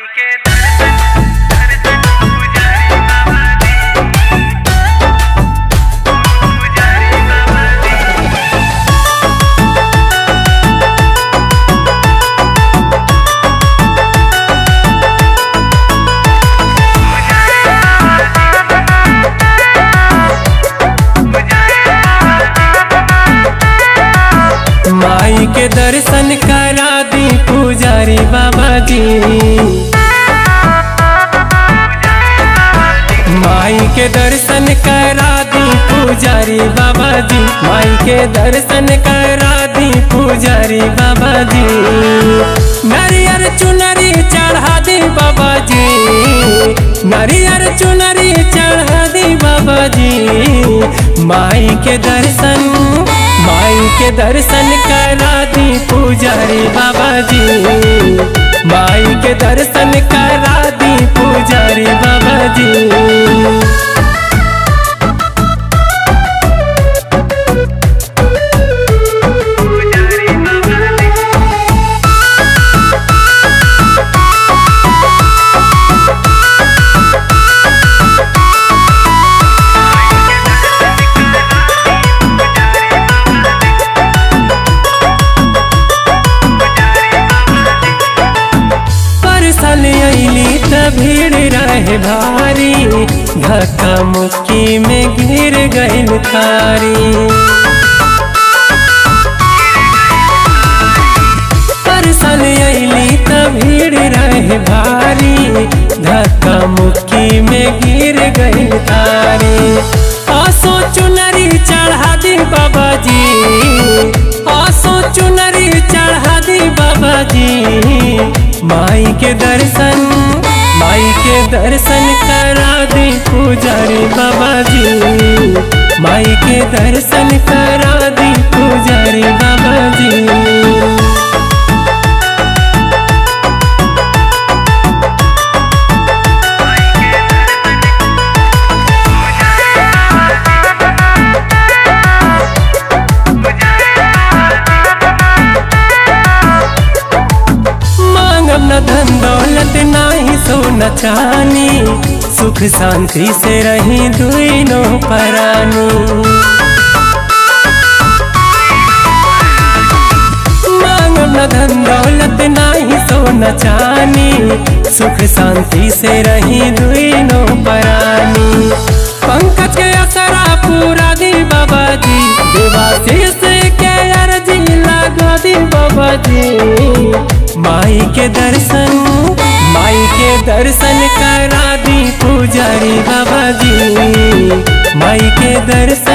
माई के दर्शन करा दी पुजारी बाबा जी, माई के दर्शन करा दी पुजारी बाबा जी, माई के दर्शन करा दी पुजारी बाबा जी। नारियल चुनरी चढ़ा दी बाबा जी, नारियल चुनरी चढ़ा दी बाबा जी। माई के दर्शन, माई के दर्शन करा दी पुजारी बाबा जी, माई के दर्शन करा दी पुजारी बाबा जी। भीड़ रहे भारी, धक्का मुक्की में गिर गई तारी। परसल अली त भीड़ रहे भारी, धक्का मुक्की में गिर गई तारी। आसो चुनरी चढ़ा दी बाबा जी, आसो चुनरी चढ़ा दी बाबा जी। माई के दर्शन, माई के दर्शन करा दी पुजारी बाबा जी, माई के दर्शन करा दी पुजारी बाबा जी। धन दौलत नाही सोना चानी, सुख शांति से रही दुनो परानी। मांगम न धन दौलत नाही सोना चानी, सुख शांति से रही दुनो परानी। पंकज के असरा पूरा दी बाबा जी, देवाशीष के अर्जी लगा दी बाबा जी। माई के दर्शन, माई के दर्शन करा दी पुजारी बाबा जी, माई के दर्शन।